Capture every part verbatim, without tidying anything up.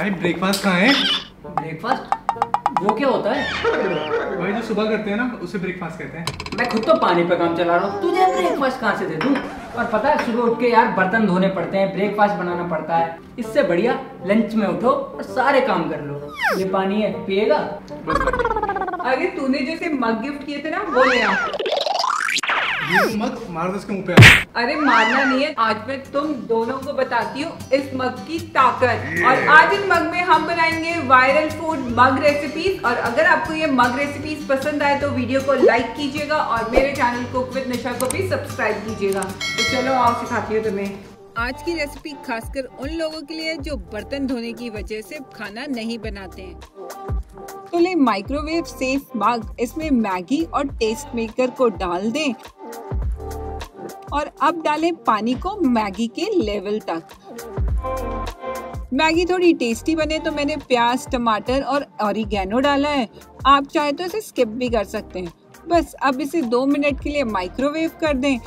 भाई ब्रेकफास्ट कहाँ है? ब्रेकफास्ट वो क्या होता है भाई? जो सुबह करते हैं ना उसे ब्रेकफास्ट कहते हैं। मैं खुद तो पानी पे काम चला रहा हूँ, तुझे ब्रेकफास्ट कहाँ से दे दूँ? और पता है सुबह उठ के यार बर्तन धोने पड़ते हैं, ब्रेकफास्ट बनाना पड़ता है, इससे बढ़िया लंच में उठो और सारे काम कर लो। ये पानी है, पिएगा? अरे तूने जैसे मग गिफ्ट किए थे ना वो ले आ। मग मार दो इसके मुंह पे। अरे मारना नहीं है, आज मैं तुम दोनों को बताती हूँ इस मग की ताकत। और आज इस मग में हम बनाएंगे वायरल फूड मग रेसिपीज। और अगर आपको ये मग रेसिपीज पसंद आए तो वीडियो को लाइक कीजिएगा और मेरे चैनल कुक विद निशा को भी सब्सक्राइब कीजिएगा। तो चलो आओ सिखाती हूँ तुम्हें। आज की रेसिपी खासकर उन लोगों के लिए जो बर्तन धोने की वजह से खाना नहीं बनाते हैं। तो ले माइक्रोवेव सेफ मग, इसमें मैगी और टेस्ट मेकर को डाल दें और अब डालें पानी को मैगी के लेवल तक। मैगी थोड़ी टेस्टी बने तो मैंने प्याज, टमाटर और ऑरिगेनो डाला है। आप चाहे तो इसे स्किप भी कर सकते हैं। बस अब इसे दो मिनट के लिए माइक्रोवेव कर दें।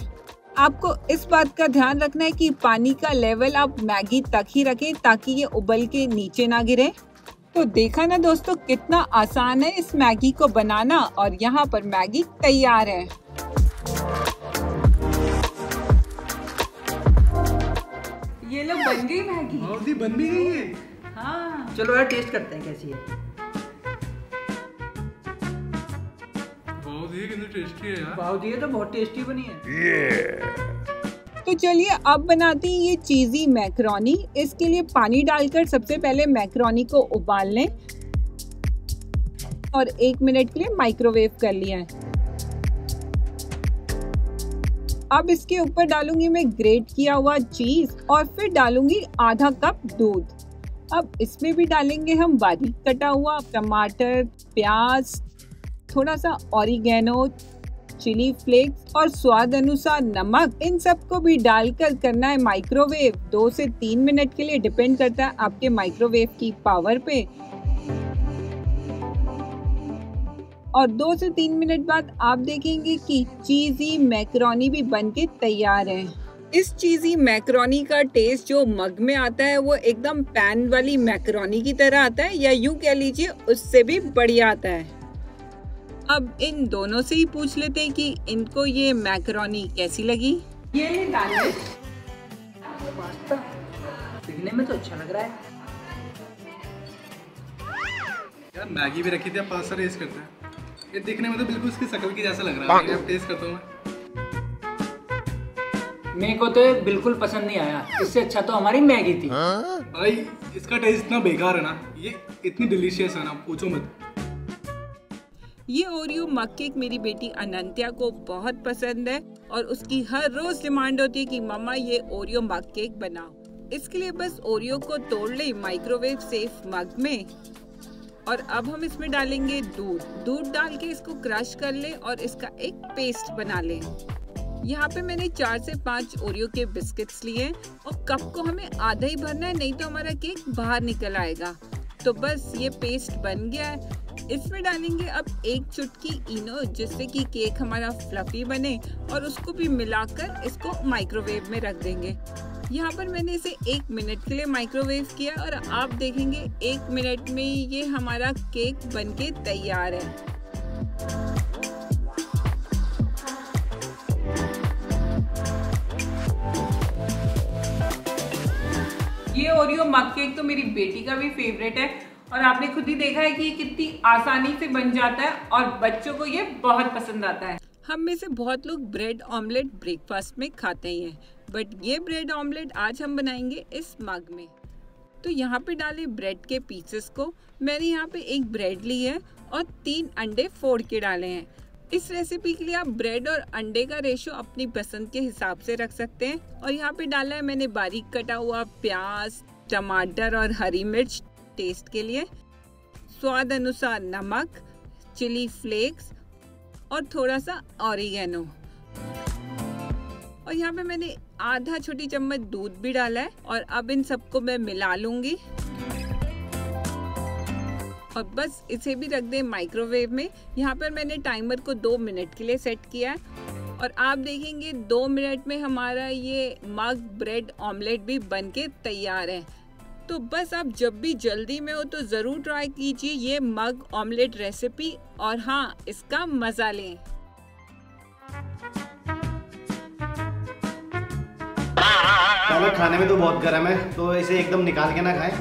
आपको इस बात का ध्यान रखना है कि पानी का लेवल आप मैगी तक ही रखें ताकि ये उबल के नीचे ना गिरे। तो देखा ना दोस्तों कितना आसान है इस मैगी को बनाना। और यहाँ पर मैगी तैयार है। ये लो बन गई मैगी। और ये बन भी गई है। हाँ चलो यार टेस्ट करते हैं कैसी है। बहुत ही कितनी टेस्टी है यार। बहुत ही तो बहुत टेस्टी बनी है। ये तो चलिए अब बनाते हैं ये चीज़ी मैकरोनी। इसके लिए पानी डालकर सबसे पहले मैकरोनी को उबाल लें और एक मिनट के लिए माइक्रोवेव कर लिया है। अब इसके ऊपर डालूंगी मैं ग्रेट किया हुआ चीज और फिर डालूंगी आधा कप दूध। अब इसमें भी डालेंगे हम बारीक कटा हुआ टमाटर, प्याज, थोड़ा सा ऑरिगेनो, चिली फ्लेक्स और स्वाद अनुसार नमक। इन सब को भी डालकर करना है माइक्रोवेव दो से तीन मिनट के लिए, डिपेंड करता है आपके माइक्रोवेव की पावर पे। और दो से तीन मिनट बाद आप देखेंगे कि चीज़ी मैकरोनी भी बनके तैयार है। इस चीज़ी मैकरोनी का टेस्ट जो मग में आता है वो एकदम पैन वाली मैकरोनी की तरह आता है, या यूं कह लीजिए उससे भी बढ़िया आता है। अब इन दोनों से ही पूछ लेते हैं कि इनको ये मैकरोनी कैसी लगी। ये है दाल पास्ता, दिखने में तो अच्छा लग रहा है यार। मैगी भी रखी थी, पाँच सारे टेस्ट करते हैं। ये दिखने में तो बिल्कुल उसकी शकल की जैसा लग रहा है। अब टेस्ट करता हूँ। मेरे को तो ये बिल्कुल पसंद नहीं आया। इससे अच्छा तो हमारी मैगी थी। हाँ? भाई इसका टेस्ट इतना बेकार है ना, ये इतनी डिलीशियस है ना पूछो मत। ये ओरियो मग केक मेरी बेटी अनंत्या को बहुत पसंद है और उसकी हर रोज डिमांड होती है कि मम्मा ये ओरियो मग केक बनाओ। इसके लिए बस ओरियो को तोड़ ले माइक्रोवेव सेफ मग में और अब हम इसमें डालेंगे दूध। दूध डाल के इसको क्रश कर ले और इसका एक पेस्ट बना ले। यहाँ पे मैंने चार से पाँच ओरियो के बिस्किट्स लिए और कप को हमें आधा ही भरना है, नहीं तो हमारा केक बाहर निकल आएगा। तो बस ये पेस्ट बन गया है। इसमें डालेंगे अब एक चुटकी इनो जिससे कि केक हमारा फ्लफी बने और उसको भी मिलाकर इसको माइक्रोवेव में रख देंगे। यहाँ पर मैंने इसे एक मिनट के लिए माइक्रोवेव किया और आप देखेंगे एक मिनट में ये हमारा केक बनके तैयार है। ये ओरियो मग केक तो मेरी बेटी का भी फेवरेट है और आपने खुद ही देखा है कि ये कितनी आसानी से बन जाता है और बच्चों को ये बहुत पसंद आता है। हम में से बहुत लोग ब्रेड ऑमलेट ब्रेकफास्ट में खाते ही हैं, बट ये ब्रेड ऑमलेट आज हम बनाएंगे इस मग में। तो यहाँ पे डाले ब्रेड के पीसेस को। मैंने यहाँ पे एक ब्रेड ली है और तीन अंडे फोड़ के डाले हैं। इस रेसिपी के लिए आप ब्रेड और अंडे का रेशियो अपनी पसंद के हिसाब से रख सकते हैं। और यहाँ पे डाला है मैंने बारीक कटा हुआ प्याज, टमाटर और हरी मिर्च टेस्ट के लिए, स्वाद अनुसार नमक, चिली फ्लेक्स और थोड़ा सा ऑरिगेनो। और यहाँ पे मैंने आधा छोटी चम्मच दूध भी डाला है और अब इन सबको मैं मिला लूंगी और बस इसे भी रख दें माइक्रोवेव में। यहाँ पर मैंने टाइमर को दो मिनट के लिए सेट किया है और आप देखेंगे दो मिनट में हमारा ये मग ब्रेड ऑमलेट भी बनके तैयार है। तो बस आप जब भी जल्दी में हो तो ज़रूर ट्राई कीजिए ये मग ऑमलेट रेसिपी और हाँ, इसका मज़ा लें। ऑमलेट खाने में तो बहुत गर्म है, तो इसे एकदम निकाल के ना खाएं।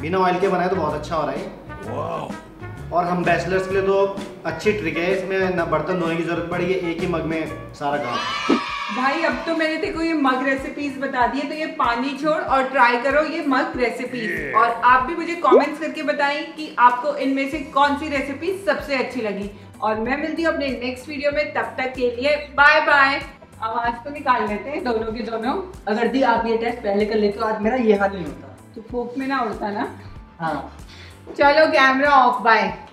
बिना ऑयल के बनाए तो बहुत अच्छा हो रहा है। वाह। और हम बैचलर्स के लिए तो अच्छी ट्रिक है, इसमें ना बर्तन धोने की जरूरत पड़ी, एक ही मग में सारा काम। भाई अब तो मैंने तेरे को ये मग रेसिपीज बता दी है, तो ये पानी छोड़ और ट्राई करो ये मग रेसिपीज। yeah. और आप भी मुझे कमेंट्स करके बताएं कि आपको इनमें से कौन सी रेसिपी सबसे अच्छी लगी। और मैं मिलती हूँ अपने नेक्स्ट वीडियो में, तब तक के लिए बाय बाय। आवाज तो निकाल लेते हैं दोनों के दोनों। अगर दी आप ये टेस्ट पहले कर लेते हो, आज मेरा ये हाल नहीं होता। तो फोक में ना उड़ता ना। हाँ चलो कैमरा ऑफ, बाय।